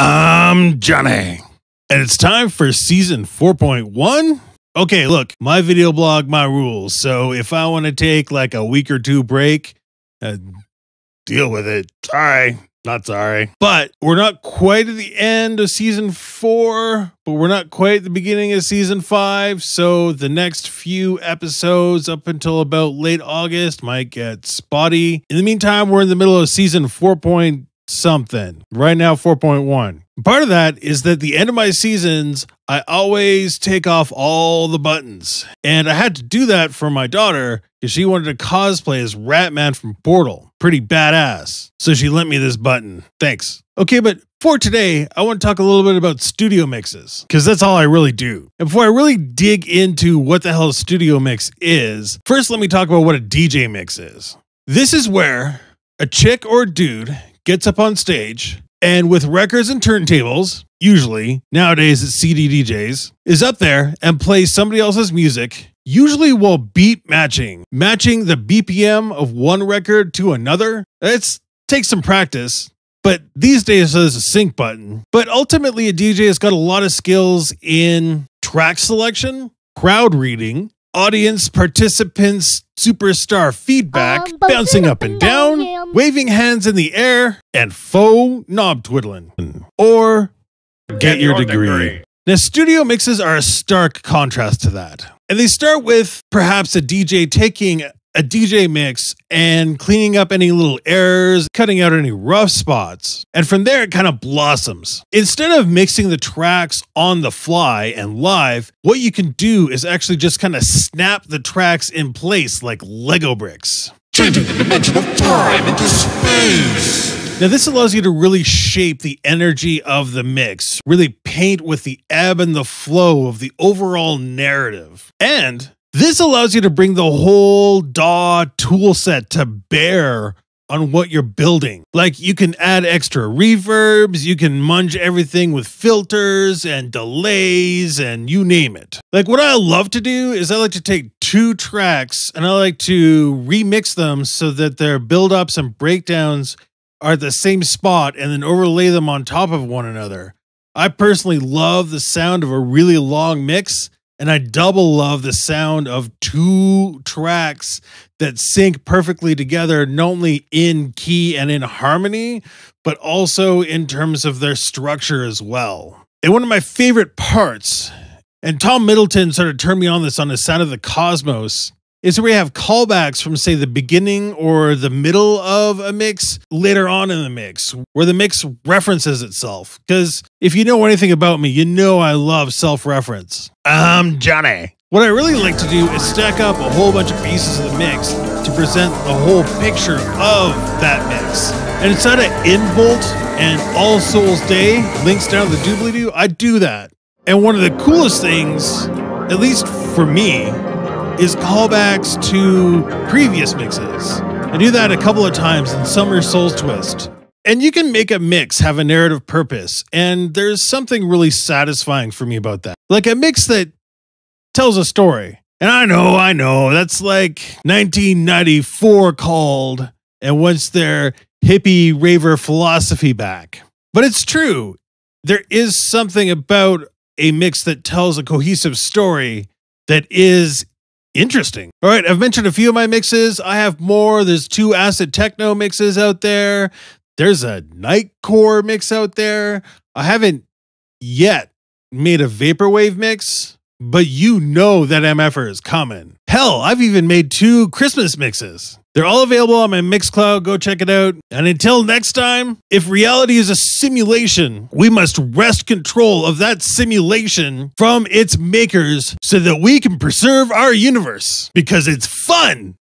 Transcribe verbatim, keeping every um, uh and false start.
I'm Jonnay, and it's time for season four point one. Okay, look, my video blog, my rules. So if I want to take like a week or two break, uh, deal with it. Sorry, not sorry. But we're not quite at the end of season four, but we're not quite at the beginning of season five. So the next few episodes up until about late August might get spotty. In the meantime, we're in the middle of season four point something. Right now, four point one. Part of that is that the end of my seasons, I always take off all the buttons. And I had to do that for my daughter because she wanted to cosplay as Ratman from Portal. Pretty badass. So she lent me this button. Thanks. Okay, but for today, I want to talk a little bit about studio mixes because that's all I really do. And before I really dig into what the hell a studio mix is, first let me talk about what a D J mix is. This is where a chick or dude gets up on stage and with records and turntables, usually, nowadays it's C D D Js, is up there and plays somebody else's music, usually while beat matching, matching the B P M of one record to another. It takes some practice, but these days there's a sync button. But ultimately a D J has got a lot of skills in track selection, crowd reading, audience participants, superstar feedback, um, bouncing up and down, down, waving hands in the air, and faux knob twiddling. Or get, get your, your degree. degree. Now, studio mixes are a stark contrast to that. And they start with perhaps a D J taking a D J mix and cleaning up any little errors, cutting out any rough spots. And from there, it kind of blossoms. Instead of mixing the tracks on the fly and live, what you can do is actually just kind of snap the tracks in place like Lego bricks. Changing the dimension of time into space. Now, this allows you to really shape the energy of the mix, really paint with the ebb and the flow of the overall narrative. And this allows you to bring the whole D A W tool set to bear on what you're building. Like, you can add extra reverbs, you can munge everything with filters and delays and you name it. Like, what I love to do is I like to take two tracks and I like to remix them so that their buildups and breakdowns are at the same spot and then overlay them on top of one another. I personally love the sound of a really long mix, and I double love the sound of two tracks that sync perfectly together, not only in key and in harmony, but also in terms of their structure as well. And one of my favorite parts, and Tom Middleton sort of turned me on this on the Sound of the Cosmos, is where you have callbacks from, say, the beginning or the middle of a mix later on in the mix, where the mix references itself. Because if you know anything about me, you know I love self-reference. I'm Jonnay. What I really like to do is stack up a whole bunch of pieces of the mix to present the whole picture of that mix. And inside of Inbolt and All Souls Day, links down to the doobly-doo, I do that. And one of the coolest things, at least for me, is callbacks to previous mixes. I do that a couple of times in Summer Souls Twist. And you can make a mix have a narrative purpose, and there's something really satisfying for me about that. Like a mix that tells a story. And I know, I know, that's like nineteen ninety-four called, and wants their hippie raver philosophy back. But it's true. There is something about a mix that tells a cohesive story that is interesting. All right, I've mentioned a few of my mixes. I have more. There's two Acid Techno mixes out there. There's a Nightcore mix out there. I haven't yet made a Vaporwave mix, but you know that M F R is coming. Hell, I've even made two Christmas mixes. They're all available on my Mixcloud. Go check it out. And until next time, if reality is a simulation, we must wrest control of that simulation from its makers so that we can preserve our universe because it's fun.